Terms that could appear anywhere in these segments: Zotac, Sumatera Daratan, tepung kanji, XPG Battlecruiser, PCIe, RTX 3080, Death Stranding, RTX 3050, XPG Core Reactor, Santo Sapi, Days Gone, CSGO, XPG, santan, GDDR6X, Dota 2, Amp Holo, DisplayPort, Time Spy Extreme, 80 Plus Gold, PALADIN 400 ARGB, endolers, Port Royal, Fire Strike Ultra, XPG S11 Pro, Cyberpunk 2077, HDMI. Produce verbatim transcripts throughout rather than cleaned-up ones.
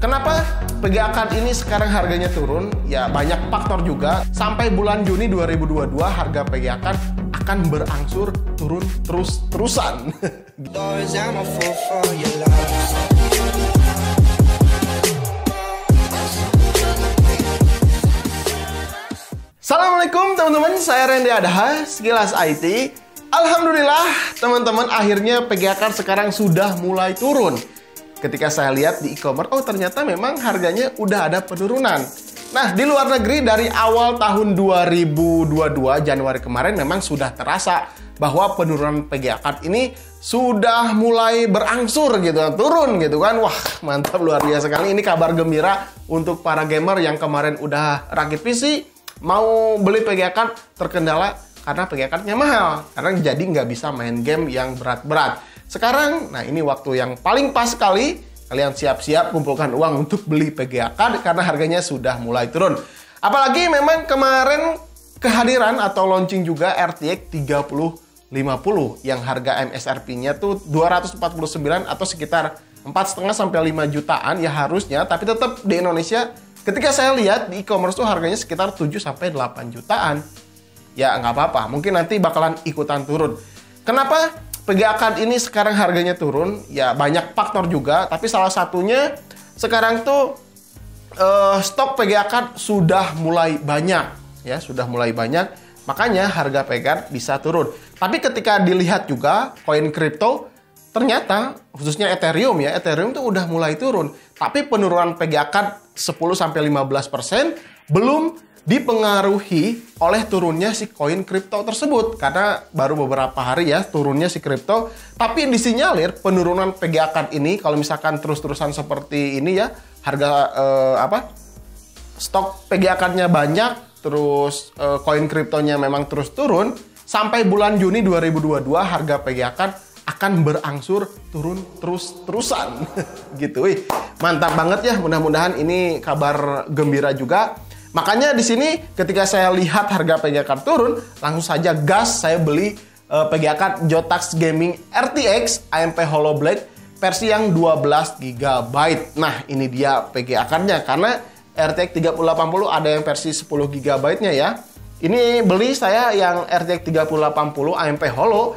Kenapa P G A card ini sekarang harganya turun? Ya banyak faktor juga. Sampai bulan Juni dua ribu dua puluh dua harga P G A card akan berangsur turun terus-terusan. Assalamualaikum teman-teman, saya Randy Adha, Sekilas I T. Alhamdulillah teman-teman, akhirnya P G A card sekarang sudah mulai turun. Ketika saya lihat di e-commerce, oh ternyata memang harganya udah ada penurunan. Nah, di luar negeri dari awal tahun dua ribu dua puluh dua Januari kemarin memang sudah terasa bahwa penurunan P G A card ini sudah mulai berangsur gitu, turun gitu kan. Wah, mantap, luar biasa sekali. Ini kabar gembira untuk para gamer yang kemarin udah rakit P C, mau beli P G A card terkendala karena P G A cardnya mahal, karena jadi nggak bisa main game yang berat-berat. Sekarang, nah ini waktu yang paling pas sekali, kalian siap-siap kumpulkan uang untuk beli P G A card karena harganya sudah mulai turun. Apalagi memang kemarin kehadiran atau launching juga R T X tiga ribu lima puluh yang harga M S R P-nya tuh dua ratus empat puluh sembilan atau sekitar empat koma lima sampai lima jutaan ya harusnya, tapi tetap di Indonesia ketika saya lihat di e-commerce tuh harganya sekitar tujuh sampai delapan jutaan. Ya nggak apa-apa, mungkin nanti bakalan ikutan turun. Kenapa P G A card ini sekarang harganya turun? Ya banyak faktor juga, tapi salah satunya sekarang tuh eh, stok P G A card sudah mulai banyak. Ya sudah mulai banyak, makanya harga P G A card bisa turun. Tapi ketika dilihat juga koin kripto, ternyata khususnya Ethereum ya, Ethereum tuh udah mulai turun. Tapi penurunan P G A card sepuluh sampai lima belas persen belum dipengaruhi oleh turunnya si koin kripto tersebut. Karena baru beberapa hari ya turunnya si kripto. Tapi disinyalir penurunan P G A card ini kalau misalkan terus-terusan seperti ini ya, harga eh, apa? Stok P G A card-nya banyak, terus eh, koin kriptonya memang terus turun, sampai bulan Juni dua ribu dua puluh dua harga P G A card akan berangsur turun terus-terusan gitu. Wih, mantap banget ya, mudah-mudahan ini kabar gembira juga. Makanya di sini ketika saya lihat harga P G A card turun, langsung saja gas saya beli uh, P G A card Zotac Gaming R T X A M P Holo Black versi yang dua belas giga byte. Nah, ini dia P G A card-nya, karena R T X tiga ribu delapan puluh ada yang versi sepuluh giga byte-nya ya. Ini beli saya yang R T X tiga ribu delapan puluh A M P Holo.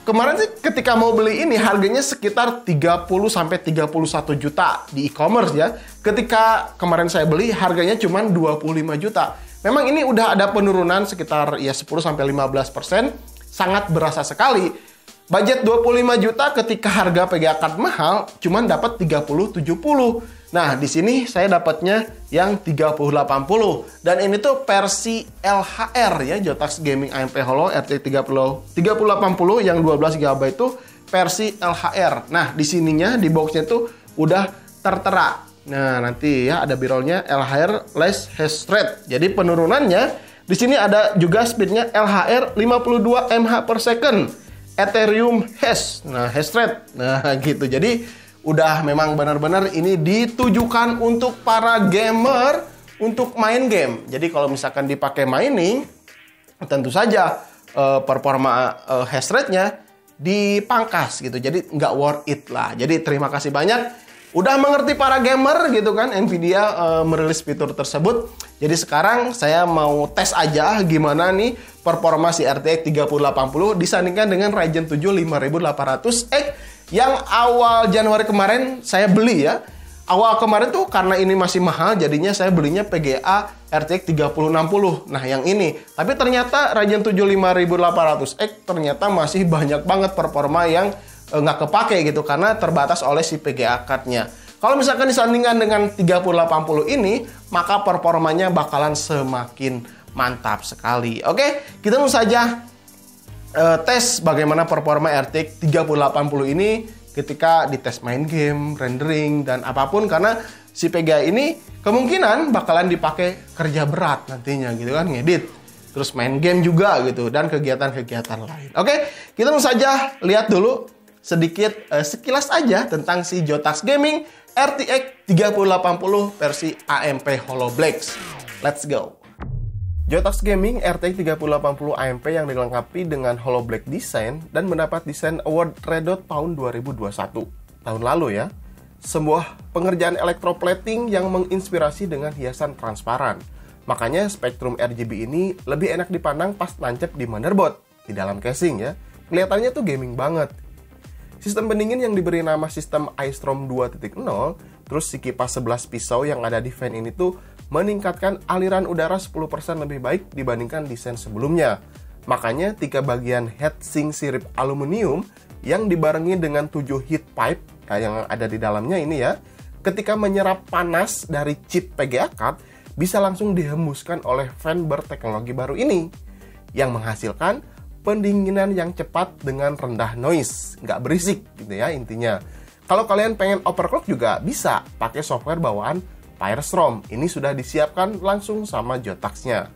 Kemarin sih ketika mau beli ini harganya sekitar tiga puluh sampai tiga puluh satu juta di e-commerce ya. Ketika kemarin saya beli harganya cuma dua puluh lima juta. Memang ini udah ada penurunan sekitar ya sepuluh sampai lima belas persen, sangat berasa sekali. Budget dua puluh lima juta ketika harga P G A card mahal cuman dapat tiga puluh tujuh puluh. Nah, di sini saya dapatnya yang tiga ribu delapan puluh dan ini tuh versi L H R ya, Zotac Gaming A M P Holo R T X tiga ribu delapan puluh yang dua belas giga byte itu versi L H R. Nah, di sininya di boxnya tuh udah tertera. Nah, nanti ya ada birolnya L H R less hash rate. Jadi penurunannya di sini ada juga speednya L H R lima puluh dua megabytes per second. Ethereum hash, nah hash rate, nah gitu. Jadi udah memang benar-benar ini ditujukan untuk para gamer untuk main game. Jadi kalau misalkan dipakai mining, tentu saja uh, performa uh, hash rate-nya dipangkas gitu. Jadi nggak worth it lah. Jadi terima kasih banyak. Udah mengerti para gamer gitu kan, Nvidia uh, merilis fitur tersebut. Jadi sekarang saya mau tes aja gimana nih performa si R T X tiga ribu delapan puluh disandingkan dengan Ryzen tujuh lima ribu delapan ratus X yang awal Januari kemarin saya beli ya. Awal kemarin tuh karena ini masih mahal jadinya saya belinya P G A R T X tiga ribu enam puluh. Nah yang ini, tapi ternyata Ryzen tujuh lima ribu delapan ratus X ternyata masih banyak banget performa yang nggak kepake gitu karena terbatas oleh si P G A card-nya. Kalau misalkan disandingkan dengan tiga ribu delapan puluh ini, maka performanya bakalan semakin mantap sekali. Oke, kita langsung saja uh, tes bagaimana performa R T X tiga ribu delapan puluh ini ketika dites main game, rendering, dan apapun, karena si P G A ini kemungkinan bakalan dipakai kerja berat nantinya gitu kan, ngedit, terus main game juga gitu, dan kegiatan-kegiatan lain. Oke, kita langsung saja lihat dulu sedikit eh, sekilas aja tentang si Zotac Gaming R T X tiga ribu delapan puluh versi A M P Holo Black. Let's go. Zotac Gaming R T X tiga ribu delapan puluh A M P yang dilengkapi dengan Holo Black desain dan mendapat desain award Redot tahun dua ribu dua puluh satu, tahun lalu ya. sebuah pengerjaan electroplating yang menginspirasi dengan hiasan transparan. Makanya spektrum R G B ini lebih enak dipandang pas nancep di motherboard, di dalam casing ya. Kelihatannya tuh gaming banget. Sistem pendingin yang diberi nama sistem iStrom dua titik nol, terus si kipas sebelas pisau yang ada di fan ini tuh meningkatkan aliran udara sepuluh persen lebih baik dibandingkan desain sebelumnya. Makanya tiga bagian heatsink sirip aluminium yang dibarengi dengan tujuh heat pipe yang ada di dalamnya ini ya, ketika menyerap panas dari chip P G A card, bisa langsung dihembuskan oleh fan berteknologi baru ini yang menghasilkan pendinginan yang cepat dengan rendah noise, nggak berisik gitu ya intinya. Kalau kalian pengen overclock juga bisa pakai software bawaan Fire Strike. Ini sudah disiapkan langsung sama Zotac-nya.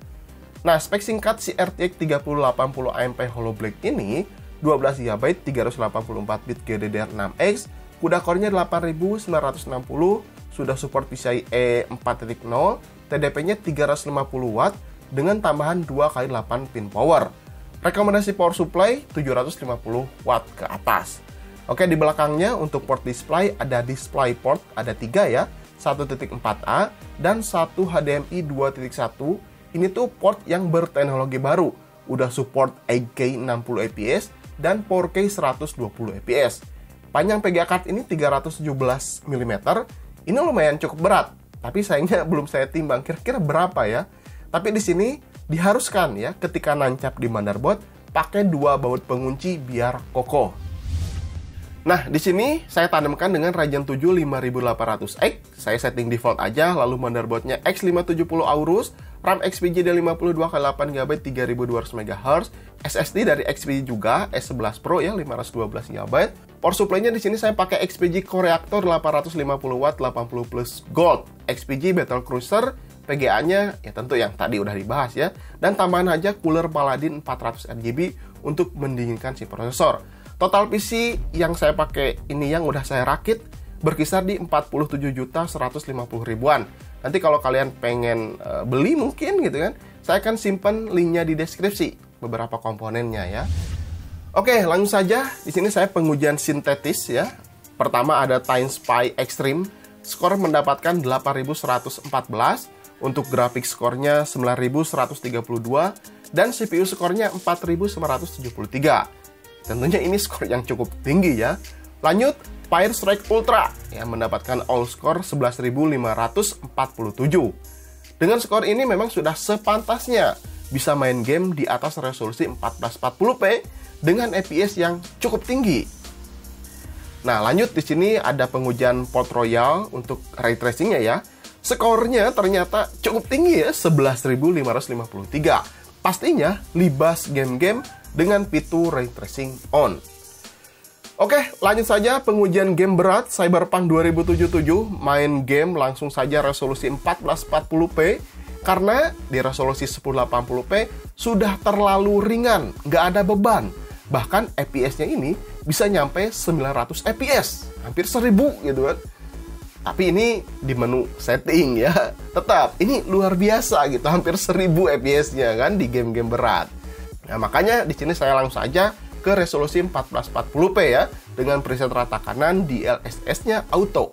Nah, spek singkat si R T X tiga ribu delapan puluh A M P Holo Black ini dua belas giga byte tiga ratus delapan puluh empat bit G D D R enam X, CUDA core-nya delapan ribu sembilan ratus enam puluh, sudah support PCIe empat titik nol, T D P-nya tiga ratus lima puluh watt dengan tambahan dua kali delapan pin power. Rekomendasi power supply tujuh ratus lima puluh watt ke atas. Oke, di belakangnya untuk port display ada display port, ada tiga ya, satu titik empat A dan satu H D M I dua titik satu. Ini tuh port yang berteknologi baru, udah support eight K enam puluh F P S dan four K seratus dua puluh F P S. Panjang P G A card ini tiga ratus tujuh belas milimeter. Ini lumayan cukup berat, tapi sayangnya belum saya timbang kira-kira berapa ya. Tapi di sini diharuskan ya ketika nancap di motherboard pakai dua baut pengunci biar kokoh. Nah, di sini saya tanamkan dengan Ryzen tujuh lima ribu delapan ratus X. Saya setting default aja, lalu motherboardnya X lima tujuh puluh Aorus, RAM X P G D lima puluh dua kali delapan giga byte tiga ribu dua ratus megahertz, S S D dari X P G juga S sebelas Pro ya lima ratus dua belas giga byte. Power supply-nya di sini saya pakai X P G Core Reactor delapan ratus lima puluh watt delapan puluh plus gold, X P G Battlecruiser, P G A-nya ya tentu yang tadi udah dibahas ya, dan tambahan aja cooler Paladin empat ratus R G B untuk mendinginkan si prosesor. Total P C yang saya pakai ini yang udah saya rakit berkisar di empat puluh tujuh juta seratus lima puluh ribuan. Nanti kalau kalian pengen e, beli mungkin gitu kan, saya akan simpen linknya di deskripsi beberapa komponennya ya. Oke, langsung saja. Di sini saya pengujian sintetis ya. Pertama ada Time Spy Extreme. Skor mendapatkan delapan ribu seratus empat belas, untuk grafik skornya sembilan ribu seratus tiga puluh dua dan C P U skornya empat ribu sembilan ratus tujuh puluh tiga. Tentunya ini skor yang cukup tinggi ya. Lanjut, Fire Strike Ultra yang mendapatkan all score sebelas ribu lima ratus empat puluh tujuh. Dengan skor ini memang sudah sepantasnya bisa main game di atas resolusi seribu empat ratus empat puluh p dengan F P S yang cukup tinggi. Nah, lanjut di sini ada pengujian Port Royal untuk ray tracing-nya ya. Skornya ternyata cukup tinggi ya, sebelas ribu lima ratus lima puluh tiga. Pastinya libas game-game dengan fitur ray tracing on. Oke, lanjut saja pengujian game berat Cyberpunk dua ribu tujuh puluh tujuh. Main game langsung saja resolusi seribu empat ratus empat puluh p karena di resolusi seribu delapan puluh p sudah terlalu ringan, nggak ada beban. Bahkan F P S-nya ini bisa nyampe sembilan ratus F P S, hampir seribu gitu kan. Tapi ini di menu setting ya. Tetap ini luar biasa gitu, hampir seribu F P S-nya kan di game-game berat. Nah, makanya di sini saya langsung aja ke resolusi seribu empat ratus empat puluh p ya, dengan preset rata kanan, D L S S-nya auto.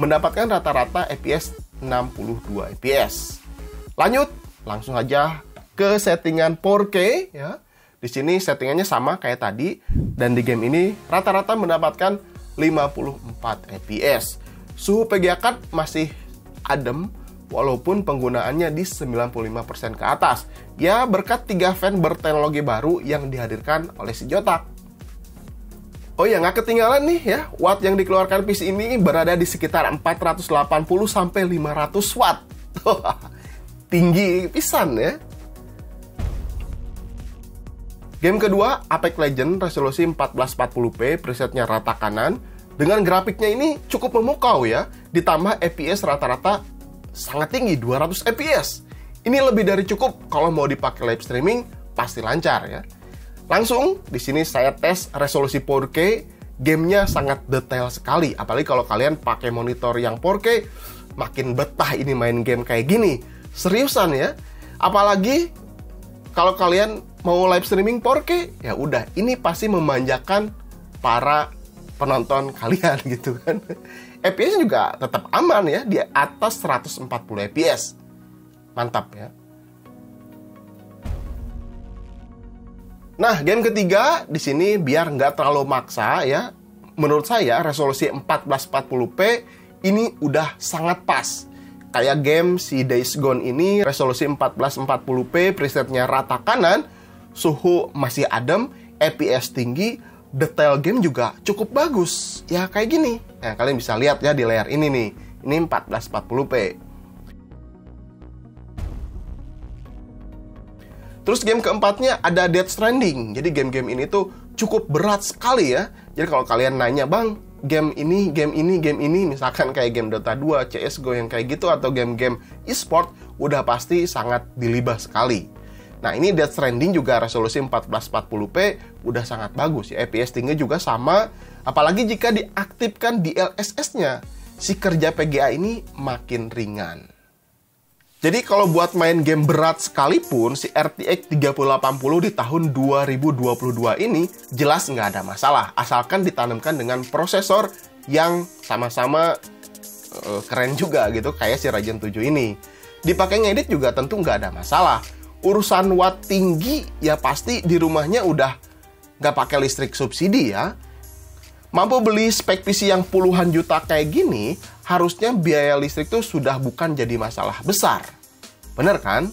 Mendapatkan rata-rata F P S enam puluh dua F P S. Lanjut, langsung aja ke settingan empat K ya. Di sini settingannya sama kayak tadi, dan di game ini rata-rata mendapatkan lima puluh empat F P S. Suhu P G A card masih adem, walaupun penggunaannya di sembilan puluh lima persen ke atas. Ya, berkat tiga fan berteknologi baru yang dihadirkan oleh si Zotac. Oh ya, nggak ketinggalan nih ya, watt yang dikeluarkan P C ini berada di sekitar empat ratus delapan puluh sampai lima ratus watt. Tinggi pisan ya. Game kedua, Apex Legends, resolusi seribu empat ratus empat puluh p, presetnya rata kanan. Dengan grafiknya ini cukup memukau ya, ditambah F P S rata-rata sangat tinggi, dua ratus F P S. Ini lebih dari cukup kalau mau dipakai live streaming, pasti lancar ya. Langsung di sini saya tes resolusi empat K, gamenya sangat detail sekali. Apalagi kalau kalian pakai monitor yang empat K, makin betah ini main game kayak gini. Seriusan ya. Apalagi kalau kalian mau live streaming empat K, ya udah, ini pasti memanjakan para penonton kalian gitu kan. F P S juga tetap aman ya, di atas seratus empat puluh F P S. Mantap ya. Nah, game ketiga di sini biar nggak terlalu maksa ya. Menurut saya resolusi seribu empat ratus empat puluh p ini udah sangat pas. Kayak game si Days Gone ini resolusi seribu empat ratus empat puluh p, presetnya rata kanan, suhu masih adem, F P S tinggi, detail game juga cukup bagus. Ya kayak gini. Nah, kalian bisa lihat ya di layar ini nih. Ini seribu empat ratus empat puluh p. Terus game keempatnya ada Death Stranding. Jadi game-game ini tuh cukup berat sekali ya. Jadi kalau kalian nanya, bang, game ini, game ini, game ini, misalkan kayak game Dota dua, C S G O yang kayak gitu, atau game-game e-sport, udah pasti sangat dilibah sekali. Nah ini Death Stranding juga resolusi seribu empat ratus empat puluh p udah sangat bagus ya. F P S tinggi juga sama. Apalagi jika diaktifkan D L S S-nya, si kerja P G A ini makin ringan. Jadi kalau buat main game berat sekalipun, si R T X tiga ribu delapan puluh di tahun dua ribu dua puluh dua ini jelas nggak ada masalah, asalkan ditanamkan dengan prosesor yang sama-sama uh, keren juga gitu, kayak si Ryzen tujuh ini. Dipakai ngedit juga tentu nggak ada masalah. Urusan watt tinggi ya pasti di rumahnya udah nggak pakai listrik subsidi ya. Mampu beli spek P C yang puluhan juta kayak gini, harusnya biaya listrik tuh sudah bukan jadi masalah besar. Bener kan?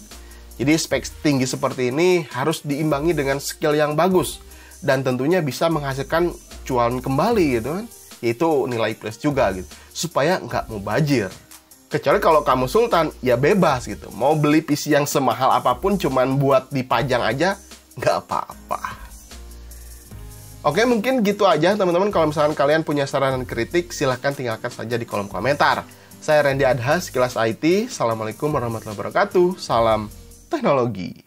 Jadi spek tinggi seperti ini harus diimbangi dengan skill yang bagus. Dan tentunya bisa menghasilkan cuan kembali gitu kan. Yaitu nilai plus juga gitu. Supaya nggak mau bajir. Kecuali kalau kamu sultan, ya bebas gitu. Mau beli P C yang semahal apapun cuman buat dipajang aja, nggak apa-apa. Oke, mungkin gitu aja teman-teman. Kalau misalkan kalian punya saran dan kritik, silahkan tinggalkan saja di kolom komentar. Saya Randy Adha, Sekilas I T. Assalamualaikum warahmatullahi wabarakatuh. Salam teknologi.